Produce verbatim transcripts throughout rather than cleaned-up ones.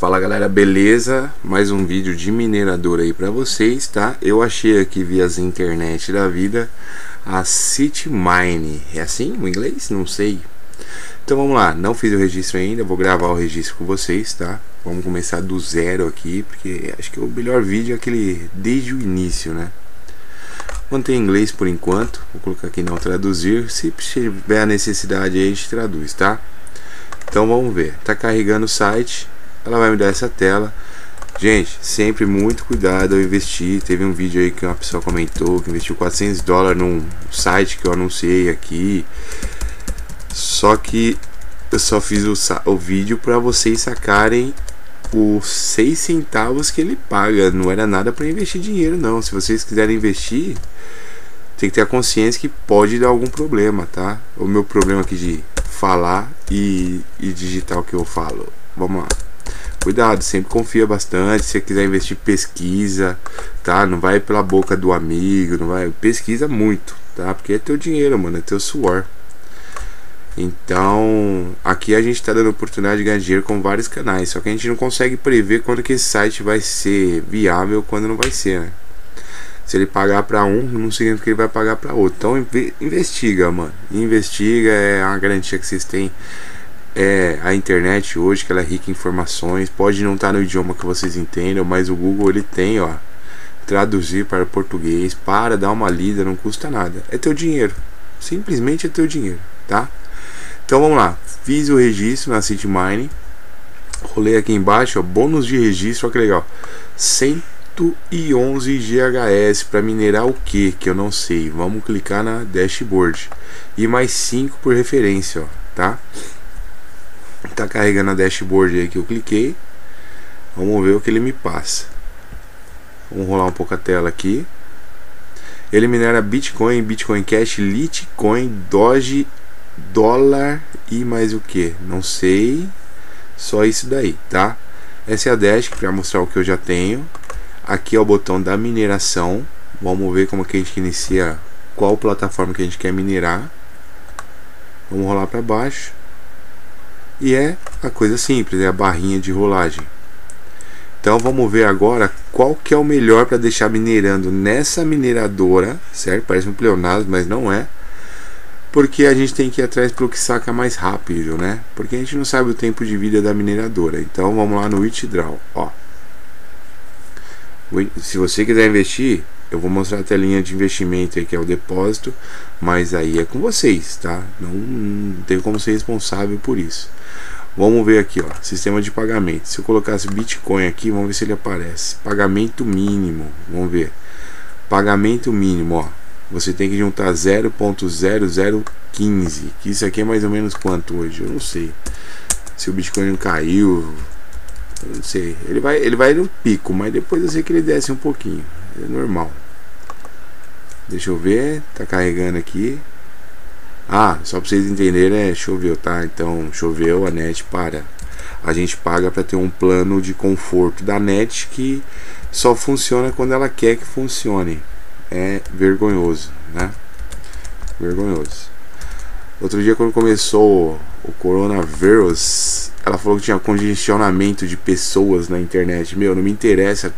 Fala galera, beleza? Mais um vídeo de minerador aí pra vocês, tá? Eu achei aqui via as internet da vida a CityMine. É assim o inglês? Não sei. Então vamos lá, não fiz o registro ainda, vou gravar o registro com vocês, tá? Vamos começar do zero aqui, porque acho que o melhor vídeo é aquele desde o início, né? Mantém em inglês por enquanto, vou colocar aqui não traduzir, se tiver a necessidade aí a gente traduz, tá? Então vamos ver, tá carregando o site. Ela vai me dar essa tela. Gente, sempre muito cuidado ao investir. Teve um vídeo aí que uma pessoa comentou que investiu quatrocentos dólares num site que eu anunciei aqui. Só que eu só fiz o, o vídeo para vocês sacarem os seis centavos que ele paga. Não era nada para investir dinheiro, não. Se vocês quiserem investir, tem que ter a consciência que pode dar algum problema, tá? O meu problema aqui de falar e, e digitar o que eu falo. Vamos lá. Cuidado, sempre confia bastante. Se você quiser investir, pesquisa, tá? Não vai pela boca do amigo, não vai. Pesquisa muito, tá? Porque é teu dinheiro, mano, é teu suor. Então, aqui a gente tá dando oportunidade de ganhar dinheiro com vários canais. Só que a gente não consegue prever quando que esse site vai ser viável, quando não vai ser, né? Se ele pagar pra um, não significa que ele vai pagar pra outro. Então, investiga, mano. Investiga, é uma garantia que vocês têm. É, a internet hoje, que ela é rica em informações, pode não estar no idioma que vocês entendam, mas o Google ele tem, ó, traduzir para português, para dar uma lida, não custa nada, é teu dinheiro, simplesmente é teu dinheiro, tá? Então vamos lá, fiz o registro na CityMine, rolei aqui embaixo, ó, bônus de registro, olha que legal, cento e onze G H S para minerar o que? Que eu não sei, vamos clicar na dashboard, e mais cinco por referência, ó, tá? Tá carregando a dashboard aí que eu cliquei. Vamos ver o que ele me passa. Vamos rolar um pouco a tela aqui. Ele minera Bitcoin, Bitcoin Cash, Litecoin, Doge, dólar e mais o que? Não sei. Só isso daí, tá? Essa é a dash para mostrar o que eu já tenho. Aqui é o botão da mineração. Vamos ver como que a gente inicia, qual plataforma que a gente quer minerar. Vamos rolar para baixo. E é a coisa simples, é a barrinha de rolagem. Então vamos ver agora qual que é o melhor para deixar minerando nessa mineradora, certo? Parece um pleonasmo, mas não é. Porque a gente tem que ir atrás pelo que saca mais rápido, né? Porque a gente não sabe o tempo de vida da mineradora. Então vamos lá no withdraw, ó. Se você quiser investir, eu vou mostrar a telinha de investimento aí, que é o depósito, mas aí é com vocês, tá? Não, não tem como ser responsável por isso. Vamos ver aqui, ó, sistema de pagamento. Se eu colocasse Bitcoin aqui, vamos ver se ele aparece. Pagamento mínimo, vamos ver. Pagamento mínimo, ó. Você tem que juntar zero ponto zero zero um cinco, que isso aqui é mais ou menos quanto hoje? Eu não sei. Se o Bitcoin não caiu, eu não sei. Ele vai, ele vai no pico, mas depois eu sei que ele desce um pouquinho. É normal. Deixa eu ver. Tá carregando aqui. Ah, só pra vocês entenderem, é choveu, tá? Então choveu, a net para. A gente paga pra ter um plano de conforto da net que só funciona quando ela quer que funcione. É vergonhoso, né? Vergonhoso. Outro dia quando começou o coronavírus, ela falou que tinha congestionamento de pessoas na internet. Meu, não me interessa.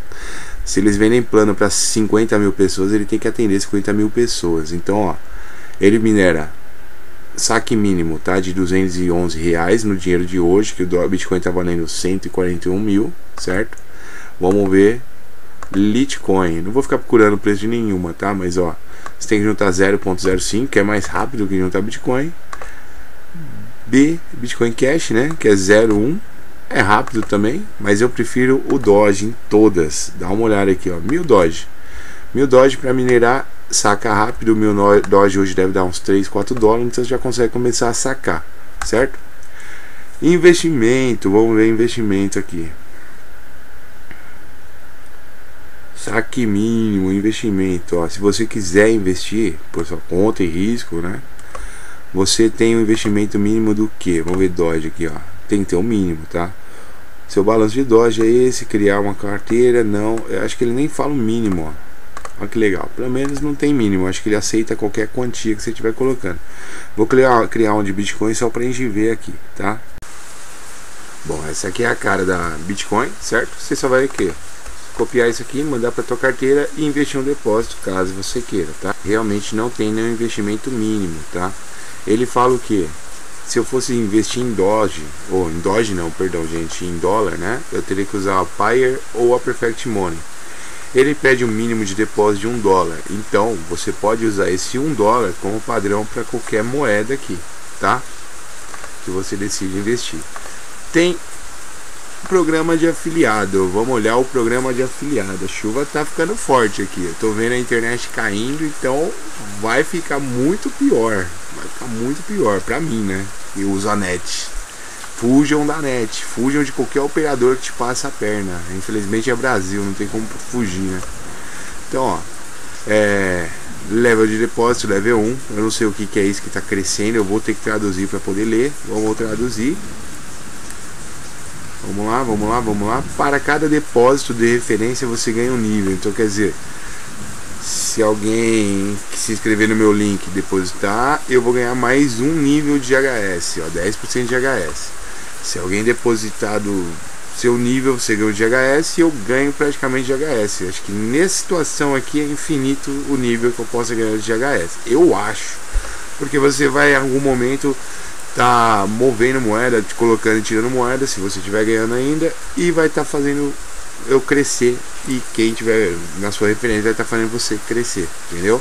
Se eles vendem plano para cinquenta mil pessoas, ele tem que atender cinquenta mil pessoas. Então, ó, ele minera saque mínimo, tá? De duzentos e onze reais no dinheiro de hoje, que o Bitcoin tá valendo cento e quarenta e um mil, certo? Vamos ver Litecoin. Não vou ficar procurando preço de nenhuma, tá? Mas, ó, você tem que juntar zero ponto zero cinco, que é mais rápido que juntar Bitcoin. B, Bitcoin Cash, né? Que é zero ponto um. É rápido também, mas eu prefiro o Doge em todas. Dá uma olhada aqui, ó, mil Doge. Mil Doge para minerar, saca rápido. Mil Doge hoje deve dar uns três, quatro dólares, então você já consegue começar a sacar, certo? Investimento, vamos ver investimento aqui. Saque mínimo, investimento, ó, se você quiser investir por sua conta e risco, né? Você tem um investimento mínimo do que? Vamos ver Doge aqui, ó. Tem que ter um mínimo, tá? Seu balanço de Doge é esse, criar uma carteira, não, eu acho que ele nem fala o mínimo, ó. Olha que legal, pelo menos não tem mínimo, acho que ele aceita qualquer quantia que você estiver colocando. Vou criar, criar um de Bitcoin só para a gente ver aqui, tá? Bom, essa aqui é a cara da Bitcoin, certo? Você só vai o quê? Copiar isso aqui, mandar para tua carteira e investir um depósito caso você queira, tá? Realmente não tem nenhum investimento mínimo, tá? Ele fala o que? Se eu fosse investir em Doge, ou em Doge não, perdão gente, em dólar, né? Eu teria que usar a Payeer ou a Perfect Money. Ele pede um mínimo de depósito de um dólar. Então, você pode usar esse um dólar como padrão para qualquer moeda aqui, tá? Que você decide investir. Tem programa de afiliado. Vamos olhar o programa de afiliado. A chuva tá ficando forte aqui. Eu tô vendo a internet caindo, então vai ficar muito pior. Vai ficar muito pior pra mim, né? Eu uso a net. Fujam da net. Fujam de qualquer operador que te passa a perna. Infelizmente é Brasil, não tem como fugir, né? Então, ó. É... Level de depósito, level um. Eu não sei o que, que é isso que tá crescendo. Eu vou ter que traduzir pra poder ler. Vamos traduzir. Vamos lá, vamos lá, vamos lá. Para cada depósito de referência você ganha um nível. Então quer dizer, se alguém que se inscrever no meu link depositar, eu vou ganhar mais um nível de H S, ó, dez por cento de H S. Se alguém depositar do seu nível, você ganha o de H S e eu ganho praticamente de H S. Acho que nessa situação aqui é infinito o nível que eu posso ganhar de H S. Eu acho, porque você vai em algum momento tá movendo moeda, te colocando e tirando moeda, se você estiver ganhando ainda, e vai estar tá fazendo eu crescer, e quem tiver na sua referência vai estar tá fazendo você crescer, entendeu?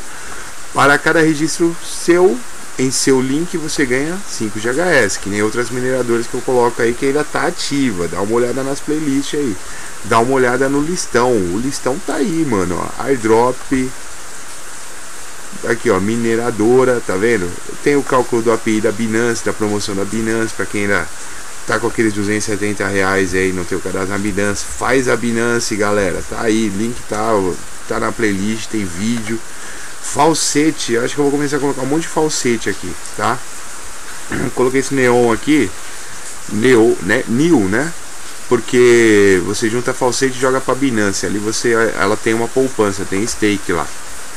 Para cada registro seu em seu link você ganha cinco de H S, que nem outras mineradoras que eu coloco aí que ainda tá ativa. Dá uma olhada nas playlists aí, dá uma olhada no listão, o listão tá aí, mano, ó, Airdrop. Aqui ó, mineradora, tá vendo? Tem o cálculo do A P I da Binance, da promoção da Binance, para quem ainda tá com aqueles duzentos e setenta reais aí, não tem o cadastro na Binance, faz a Binance, galera, tá aí, link tá, tá na playlist, tem vídeo. Falsete, acho que eu vou começar a colocar um monte de falsete aqui, tá? Coloquei esse neon aqui, neo, né? New, né? Porque você junta falsete e joga pra Binance, ali você, ela tem uma poupança, tem stake lá,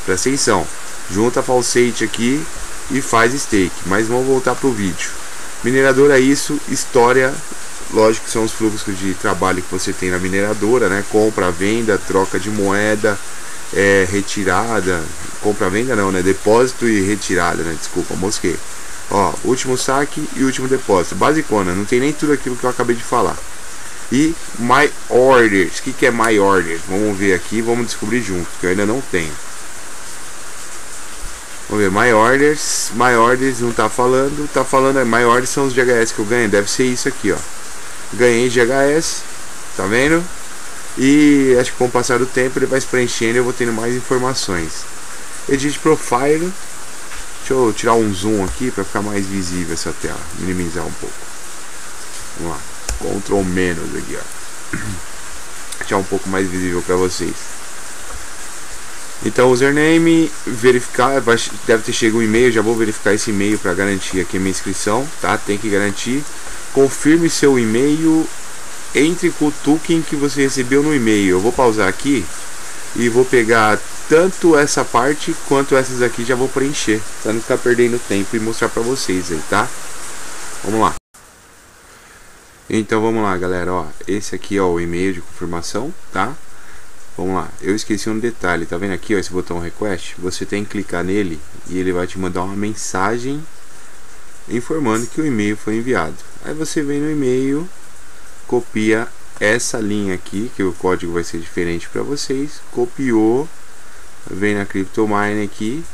presta atenção. Junta falsete aqui e faz stake. Mas vamos voltar para o vídeo. Mineradora é isso, história. Lógico que são os fluxos de trabalho que você tem na mineradora, né? Compra, venda, troca de moeda, é, retirada. Compra, venda não, né? Depósito e retirada, né? Desculpa, mosquei. Ó, último saque e último depósito. Basicona, não tem nem tudo aquilo que eu acabei de falar. E My Orders. O que, que é My Orders? Vamos ver aqui, vamos descobrir juntos, que eu ainda não tenho. Vamos ver, My Orders, My Orders não tá falando, tá falando, My Orders são os G H S que eu ganhei, deve ser isso aqui, ó. Ganhei G H S, tá vendo? E acho que com o passar do tempo ele vai se preenchendo e eu vou tendo mais informações. Edit Profile, deixa eu tirar um zoom aqui para ficar mais visível essa tela, minimizar um pouco. Vamos lá, Ctrl menos aqui, ó. Deixar um pouco mais visível para vocês. Então, username, verificar, vai, deve ter chegado um e-mail, já vou verificar esse e-mail para garantir aqui a minha inscrição, tá? Tem que garantir. Confirme seu e-mail, entre com o token que você recebeu no e-mail. Eu vou pausar aqui e vou pegar tanto essa parte quanto essas aqui, já vou preencher, para não ficar perdendo tempo e mostrar para vocês aí, tá? Vamos lá. Então, vamos lá, galera, ó, esse aqui é o e-mail de confirmação, tá? Vamos lá, eu esqueci um detalhe, tá vendo aqui ó, esse botão request, você tem que clicar nele e ele vai te mandar uma mensagem informando que o e-mail foi enviado. Aí você vem no e-mail, copia essa linha aqui, que o código vai ser diferente para vocês, copiou, vem na CryptoMine aqui,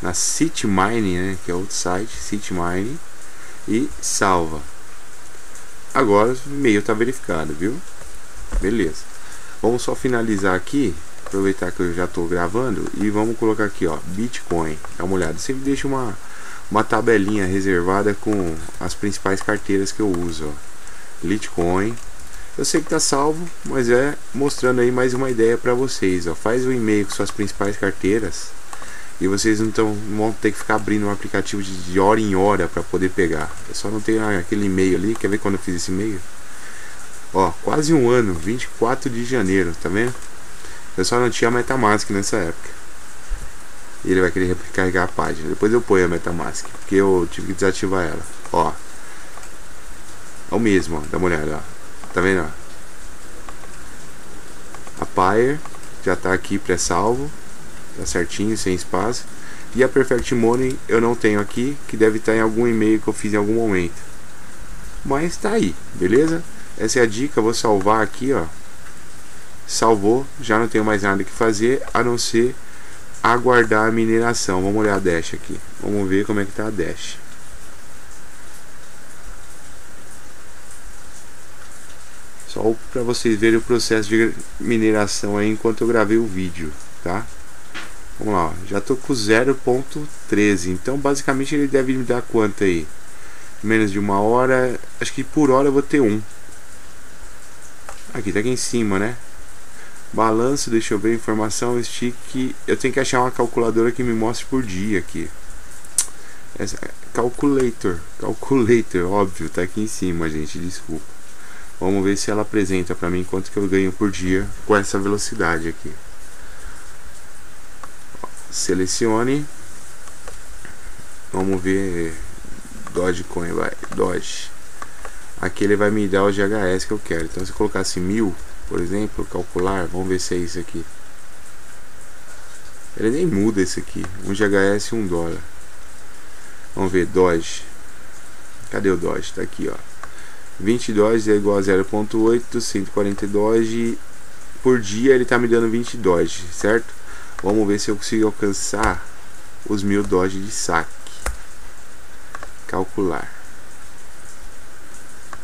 na CityMine, né, que é outro site, CityMine, e salva. Agora o e-mail tá verificado, viu? Beleza. Vamos só finalizar aqui, aproveitar que eu já estou gravando e vamos colocar aqui, ó, Bitcoin. Dá uma olhada, sempre deixo uma, uma tabelinha reservada com as principais carteiras que eu uso, ó. Litecoin. Eu sei que tá salvo, mas é mostrando aí mais uma ideia para vocês, ó. Faz um e-mail com suas principais carteiras e vocês não, tão, não vão ter que ficar abrindo um aplicativo de, de hora em hora para poder pegar. Eu só não tenho aquele e-mail ali, quer ver quando eu fiz esse e-mail? Ó, quase um ano, vinte e quatro de janeiro, tá vendo? Eu só não tinha MetaMask nessa época. Ele vai querer recarregar a página. Depois eu ponho a MetaMask, porque eu tive que desativar ela. Ó, É o mesmo, ó, dá uma olhada, ó. Tá vendo, ó? A Payeer já tá aqui pré-salvo, tá certinho, sem espaço. E a Perfect Money eu não tenho aqui, que deve estar em algum e-mail que eu fiz em algum momento, mas tá aí, beleza? Essa é a dica, eu vou salvar aqui, ó. Salvou, já não tenho mais nada que fazer a não ser aguardar a mineração. Vamos olhar a Dash aqui, vamos ver como é que tá a Dash. Só para vocês verem o processo de mineração aí enquanto eu gravei o vídeo, tá? Vamos lá, ó. Já tô com zero ponto treze, então basicamente ele deve me dar quanto aí? Menos de uma hora, acho que por hora eu vou ter um. Aqui, tá aqui em cima, né? Balanço, deixa eu ver, informação, stick. Eu tenho que achar uma calculadora que me mostre por dia aqui. Essa, calculator, calculator, óbvio, tá aqui em cima, gente, desculpa. Vamos ver se ela apresenta pra mim quanto que eu ganho por dia com essa velocidade aqui. Selecione. Vamos ver. Dogecoin, vai, Doge. Aqui ele vai me dar o G H S que eu quero. Então se eu colocasse mil, por exemplo, calcular, vamos ver se é isso aqui. Ele nem muda isso aqui. Um G H S, um dólar. Vamos ver, Doge. Cadê o Doge? Tá aqui, ó. vinte Doge é igual a zero ponto oito, cento e quarenta Doge. Por dia ele tá me dando vinte Doge, certo? Vamos ver se eu consigo alcançar os mil Doge de saque. Calcular.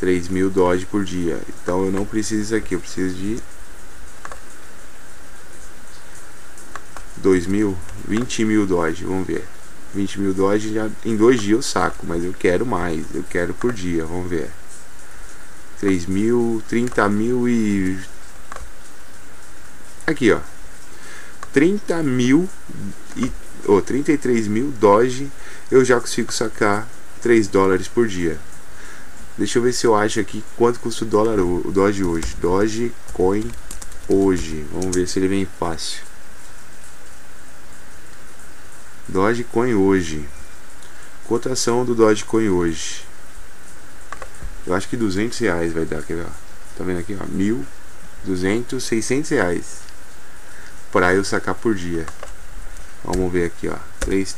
três mil Doge por dia. Então eu não preciso disso aqui, eu preciso de dois mil, vinte mil Doge, vamos ver. vinte mil Doge já em dois dias eu saco, mas eu quero mais, eu quero por dia, vamos ver. três mil, trinta mil e... Aqui, ó. trinta mil e... ou oh, trinta e três mil Doge eu já consigo sacar três dólares por dia. Deixa eu ver se eu acho aqui quanto custa o dólar, o Doge hoje. Dogecoin hoje. Vamos ver se ele vem fácil. Dogecoin hoje. Cotação do Dogecoin hoje. Eu acho que duzentos reais vai dar. Quer ver? Tá vendo aqui? Ó, mil, duzentos, seiscentos reais. Pra eu sacar por dia. Vamos ver aqui, ó. três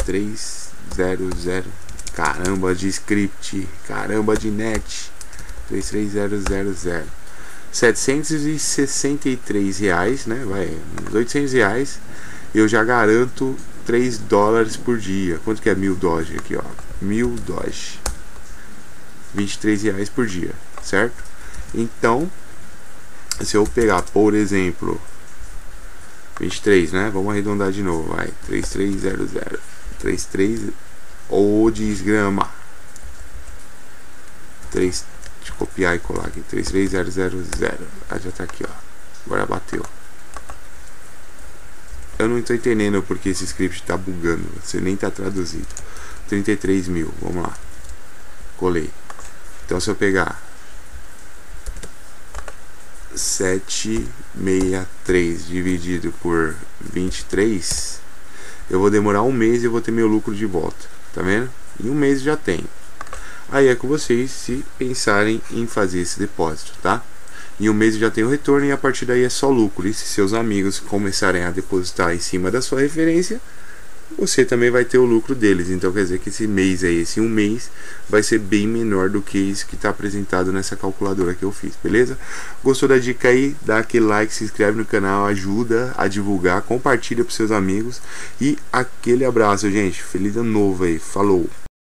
mil trezentos. Caramba de script. Caramba de net. três mil trezentos. setecentos e sessenta e três reais, né? Vai, uns oitocentos reais. Eu já garanto três dólares por dia. Quanto que é mil Doge aqui, ó? mil Doge. vinte e três reais por dia, certo? Então, se eu pegar, por exemplo, vinte e três, né? Vamos arredondar de novo, vai. três mil trezentos. trinta e três ou desgrama. três, deixa eu copiar e colar aqui. três mil trezentos. Ah, já tá aqui, ó. Agora bateu. Eu não tô entendendo porque esse script tá bugando. Você nem tá traduzido. trinta e três mil, vamos lá. Colei. Então se eu pegar setecentos e sessenta e três dividido por vinte e três, eu vou demorar um mês e eu vou ter meu lucro de volta, tá vendo? Em um mês já tem. Aí é com vocês se pensarem em fazer esse depósito, tá? Em um mês já tem o retorno e a partir daí é só lucro. E se seus amigos começarem a depositar em cima da sua referência, você também vai ter o lucro deles. Então quer dizer que esse mês aí, esse um mês, vai ser bem menor do que isso que está apresentado nessa calculadora que eu fiz, beleza? Gostou da dica aí? Dá aquele like, se inscreve no canal, ajuda a divulgar, compartilha para seus amigos. E aquele abraço, gente. Feliz ano novo aí. Falou!